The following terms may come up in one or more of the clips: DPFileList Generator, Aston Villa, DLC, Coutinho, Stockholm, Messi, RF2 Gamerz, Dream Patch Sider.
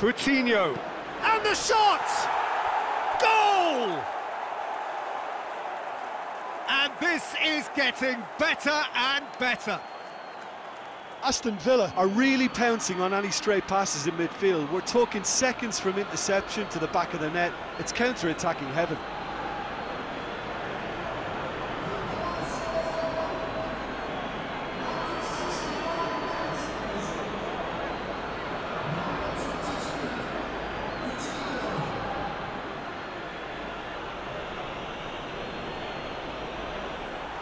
Coutinho, and the shot! Goal! And this is getting better and better. Aston Villa are really pouncing on any stray passes in midfield. We're talking seconds from interception to the back of the net. It's counter-attacking heaven.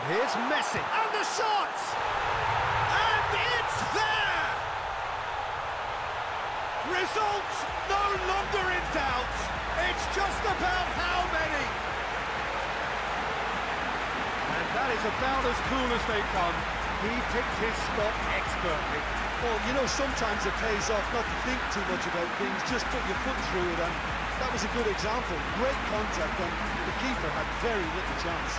And here's Messi. And the shot! It's there! Results no longer in doubt. It's just about how many. And that is about as cool as they come. He picked his spot expertly. Well, you know, sometimes it pays off not to think too much about things, just put your foot through it, and that was a good example. Great contact, and the keeper had very little chance.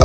I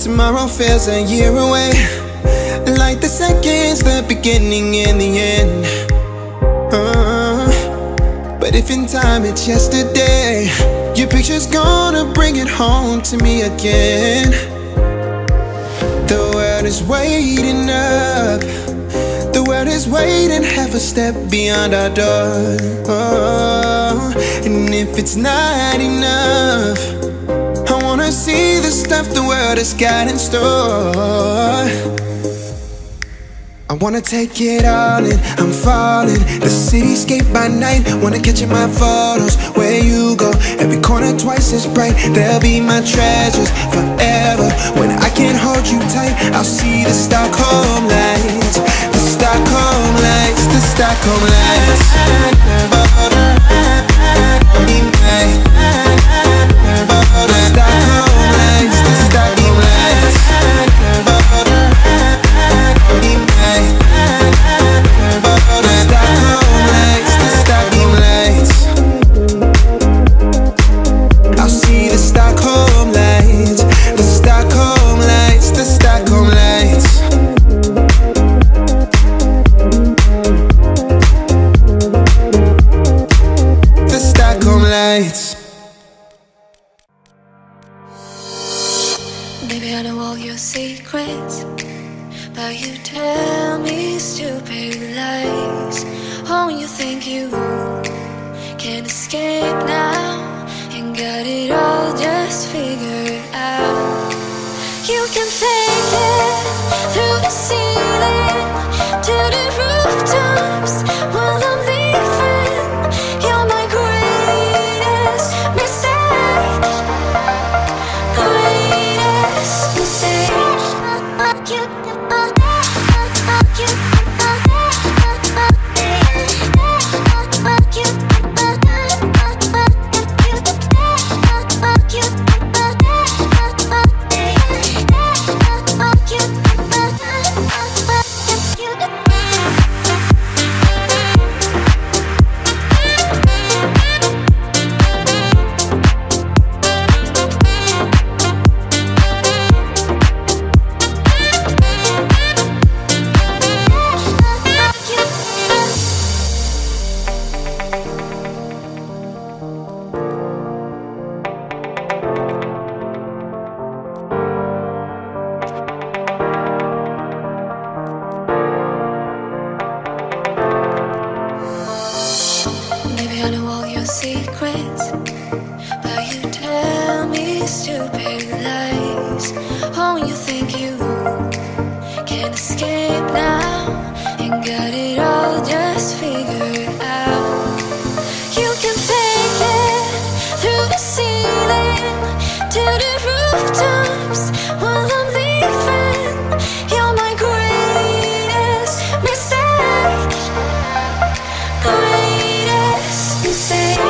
Tomorrow feels a year away, like the seconds, the beginning and the end. But if in time it's yesterday, your picture's gonna bring it home to me again. The world is waiting up. The world is waiting half a step beyond our door. And if it's not enough, I wanna see the stuff the world has got in store. I wanna take it all in, I'm falling. The cityscape by night, wanna catch in my photos. Where you go, every corner twice as bright. They'll be my treasures forever. When I can't hold you tight, I'll see the Stockholm lights. The Stockholm lights, the Stockholm lights. Baby, I know all your secrets, but you tell me stupid lies. Oh, you think you can escape now and got it all just figured out. You can fake it through the ceiling to the rooftops while I'm leaving. You're my greatest mistake. secrets, but you tell me stupid lies. Oh, you think you can escape now and got it all just figured out. You can take it through the ceiling to the rooftops while I'm leaving. You're my greatest mistake, greatest mistake.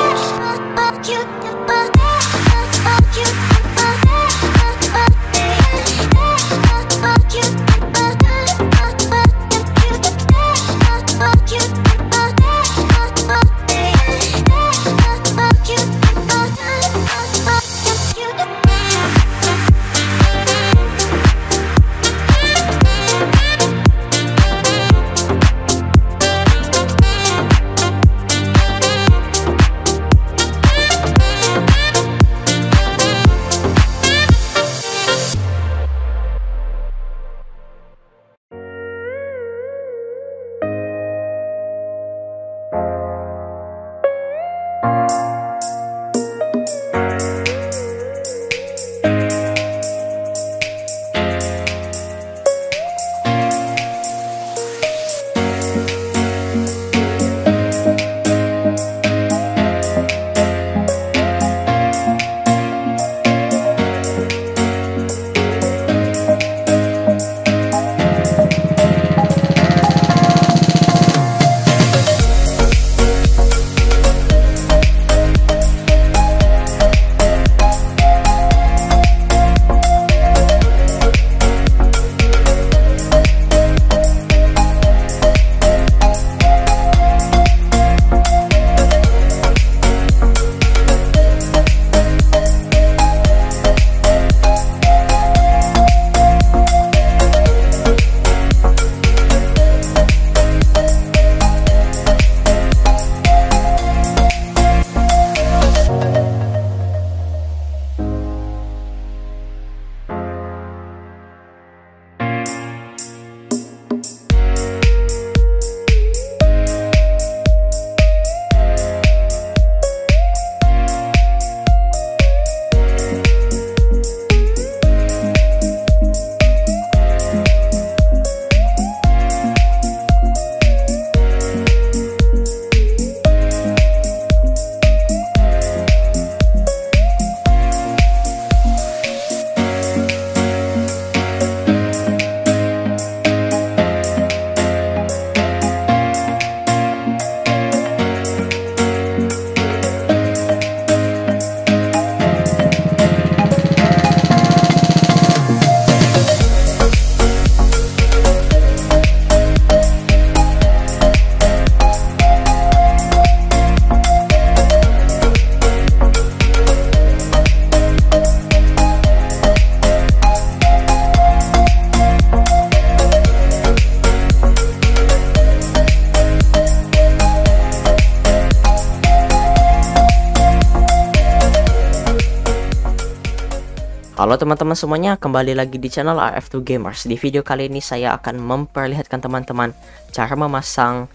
Halo teman-teman semuanya, kembali lagi di channel RF2 Gamerz. Di video kali ini saya akan memperlihatkan teman-teman cara memasang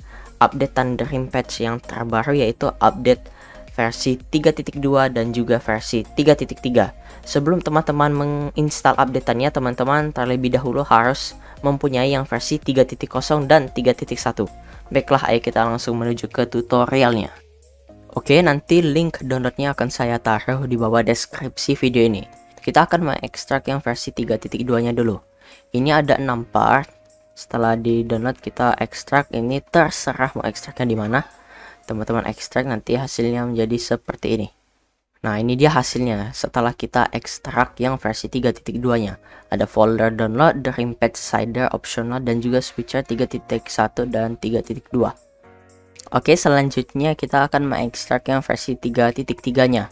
updatean Dream Patch yang terbaru, yaitu update versi 3.2 dan juga versi 3.3. Sebelum teman-teman menginstal updateannya, teman-teman terlebih dahulu harus mempunyai yang versi 3.0 dan 3.1. Baiklah, ayo kita langsung menuju ke tutorialnya. Oke, nanti link downloadnya akan saya taruh di bawah deskripsi video ini. Kita akan mengekstrak yang versi 3.2 nya dulu. Ini ada 6 part. Setelah di download kita ekstrak, ini terserah mau ekstraknya di mana. Teman-teman ekstrak, nanti hasilnya menjadi seperti ini. Nah, ini dia hasilnya setelah kita ekstrak yang versi 3.2 nya. Ada folder download, Dream Patch Sider optional, dan juga switcher 3.1 dan 3.2. Oke, selanjutnya kita akan mengekstrak yang versi 3.3 nya.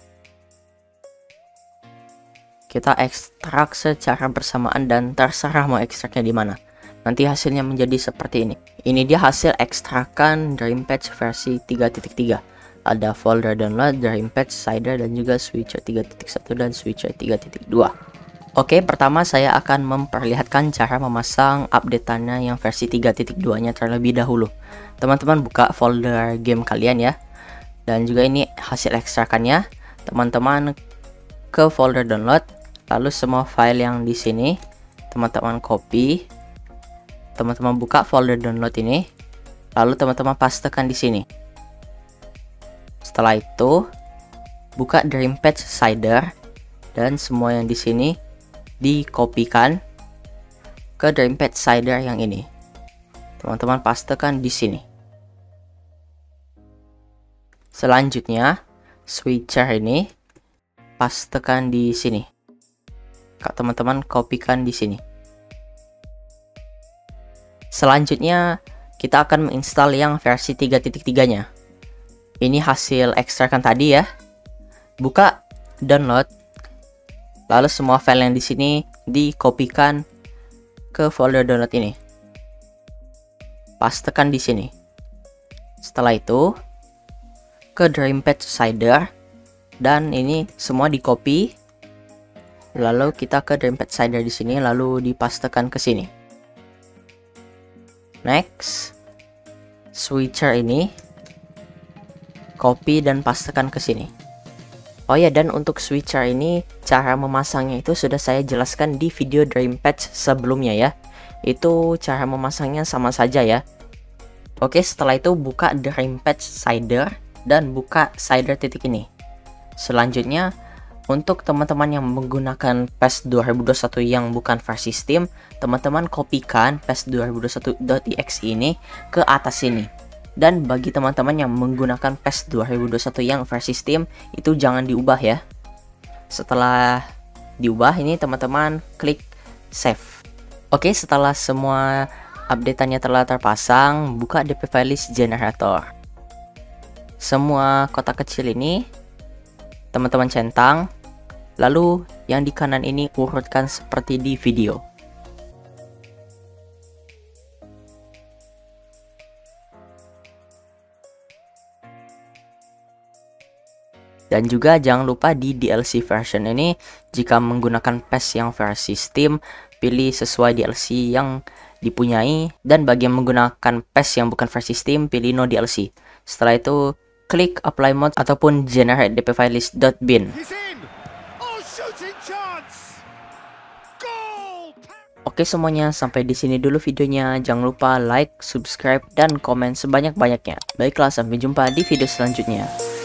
Kita ekstrak secara bersamaan dan terserah mau ekstraknya di mana. Nanti hasilnya menjadi seperti ini. Ini dia hasil ekstrakan Dream Patch versi 3.3. Ada folder download, Dream Patch Sider, dan juga switcher 3.1 dan switcher 3.2. Oke, pertama saya akan memperlihatkan cara memasang updateannya yang versi 3.2 nya terlebih dahulu. Teman-teman buka folder game kalian ya. dan juga ini hasil ekstrakannya teman-teman, ke folder download, lalu semua file yang di sini teman-teman copy, teman-teman buka folder download ini, lalu teman-teman pastekan di sini. Setelah itu buka Dream Patch Sider dan semua yang di sini dikopikan ke Dream Patch Sider yang ini. Teman-teman pastekan di sini. Selanjutnya switcher ini pastekan di sini. Teman-teman kopikan di sini. Selanjutnya kita akan menginstal yang versi 3.3-nya. Ini hasil ekstrakan tadi ya. Buka download, lalu semua file yang di sini dikopikan ke folder download ini. Pastekan di sini. Setelah itu ke Dream Patch Sider dan ini semua dicopy. Lalu kita ke Dream Patch Sider di sini, lalu dipastekan ke sini. Next, switcher ini copy dan pastekan ke sini. Oh ya, dan untuk switcher ini cara memasangnya itu sudah saya jelaskan di video Dream Patch sebelumnya ya. Itu cara memasangnya sama saja ya. Oke, setelah itu buka Dream Patch Sider dan buka Sider titik ini. Selanjutnya, untuk teman-teman yang menggunakan patch 2021 yang bukan versi Steam, teman-teman kopikan patch 2021.exe ini ke atas sini. Dan bagi teman-teman yang menggunakan patch 2021 yang versi Steam, itu jangan diubah ya. Setelah diubah ini teman-teman klik save. Oke, setelah semua updateannya telah terpasang, buka DPFileList Generator. Semua kotak kecil ini teman-teman centang, lalu yang di kanan ini urutkan seperti di video. Dan juga jangan lupa di DLC version ini, jika menggunakan patch yang versi Steam, pilih sesuai DLC yang dipunyai, dan bagi yang menggunakan patch yang bukan versi Steam, pilih no DLC. Setelah itu klik apply mode ataupun generate dpfilelist.bin. Oke semuanya, sampai di sini dulu videonya. Jangan lupa like, subscribe, dan komen sebanyak-banyaknya. Baiklah, sampai jumpa di video selanjutnya.